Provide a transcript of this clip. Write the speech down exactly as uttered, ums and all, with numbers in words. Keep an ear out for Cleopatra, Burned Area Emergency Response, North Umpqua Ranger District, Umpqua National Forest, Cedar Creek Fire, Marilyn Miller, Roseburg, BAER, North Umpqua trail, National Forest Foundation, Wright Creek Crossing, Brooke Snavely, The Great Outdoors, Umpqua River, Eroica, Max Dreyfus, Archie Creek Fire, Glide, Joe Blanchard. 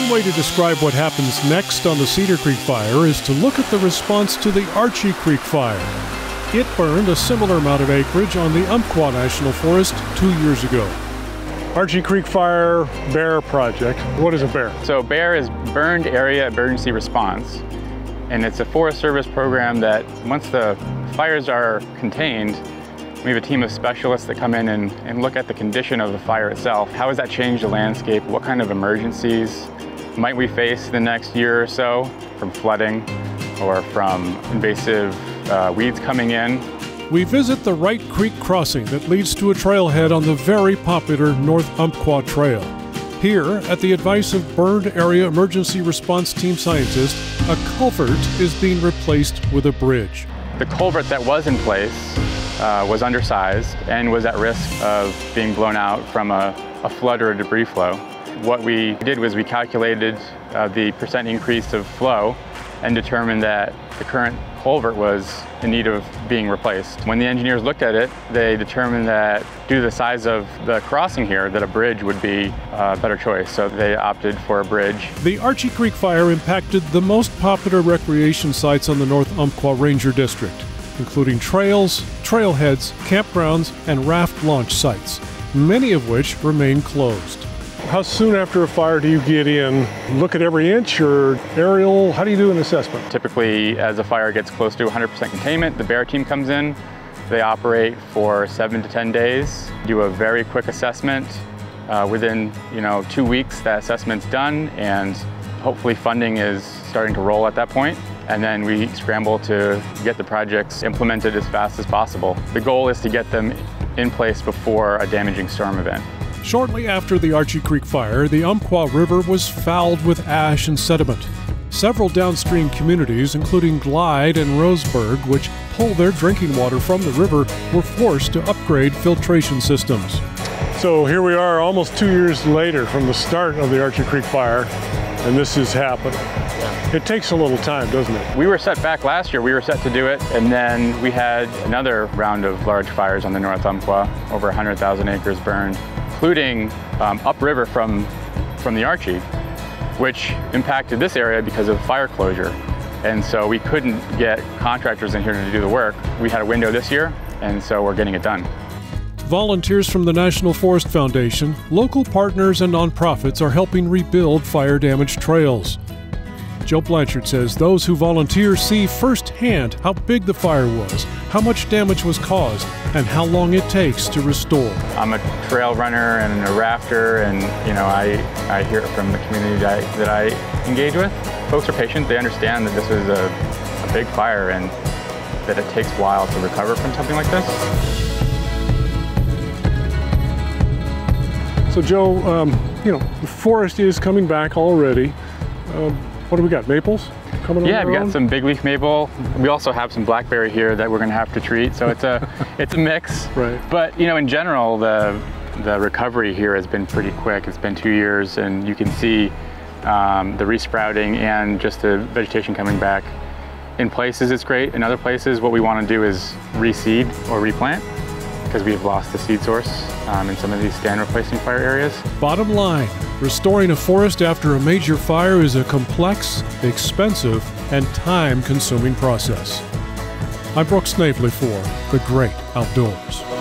One way to describe what happens next on the Cedar Creek Fire is to look at the response to the Archie Creek Fire. It burned a similar amount of acreage on the Umpqua National Forest two years ago. Archie Creek Fire BAER project. What is a BAER? So BAER is Burned Area Emergency Response, and it's a Forest Service program that once the fires are contained, we have a team of specialists that come in and, and look at the condition of the fire itself. How has that changed the landscape? What kind of emergencies might we face the next year or so from flooding or from invasive uh, weeds coming in? We visit the Wright Creek Crossing that leads to a trailhead on the very popular North Umpqua Trail. Here, at the advice of Burned Area Emergency Response Team scientist, a culvert is being replaced with a bridge. The culvert that was in place Uh, was undersized and was at risk of being blown out from a, a flood or a debris flow. What we did was we calculated uh, the percent increase of flow and determined that the current culvert was in need of being replaced. When the engineers looked at it, they determined that due to the size of the crossing here, that a bridge would be a better choice, so they opted for a bridge. The Archie Creek Fire impacted the most popular recreation sites on the North Umpqua Ranger District, including trails, trailheads, campgrounds, and raft launch sites, many of which remain closed. How soon after a fire do you get in? Look at every inch or aerial? How do you do an assessment? Typically, as a fire gets close to one hundred percent containment, the BAER team comes in. They operate for seven to ten days, do a very quick assessment. Uh, within you know two weeks, that assessment's done, and hopefully funding is starting to roll at that point. And then we scramble to get the projects implemented as fast as possible. The goal is to get them in place before a damaging storm event. Shortly after the Archie Creek Fire, the Umpqua River was fouled with ash and sediment. Several downstream communities, including Glide and Roseburg, which pull their drinking water from the river, were forced to upgrade filtration systems. So here we are almost two years later from the start of the Archie Creek Fire, and this has happened. It takes a little time, doesn't it? We were set back last year. We were set to do it, and then we had another round of large fires on the North Umpqua, over one hundred thousand acres burned, including um, upriver from, from the Archie, which impacted this area because of fire closure. And so we couldn't get contractors in here to do the work. We had a window this year, and so we're getting it done. Volunteers from the National Forest Foundation, local partners, and nonprofits are helping rebuild fire-damaged trails. Joe Blanchard says those who volunteer see firsthand how big the fire was, how much damage was caused, and how long it takes to restore. I'm a trail runner and a rafter, and you know I, I hear it from the community that I, that I engage with. Folks are patient. They understand that this was a, a big fire and that it takes a while to recover from something like this. So Joe, um, you know, the forest is coming back already. Um, what do we got, maples coming on? Yeah, we got some big leaf maple. We also have some blackberry here that we're gonna have to treat. So it's a, it's a mix. Right. But you know, in general, the, the recovery here has been pretty quick. It's been two years and you can see um, the resprouting and just the vegetation coming back. In places it's great. In other places, what we wanna do is reseed or replant, because we've lost the seed source um, in some of these stand replacing fire areas. Bottom line, restoring a forest after a major fire is a complex, expensive, and time-consuming process. I'm Brooke Snavely for The Great Outdoors.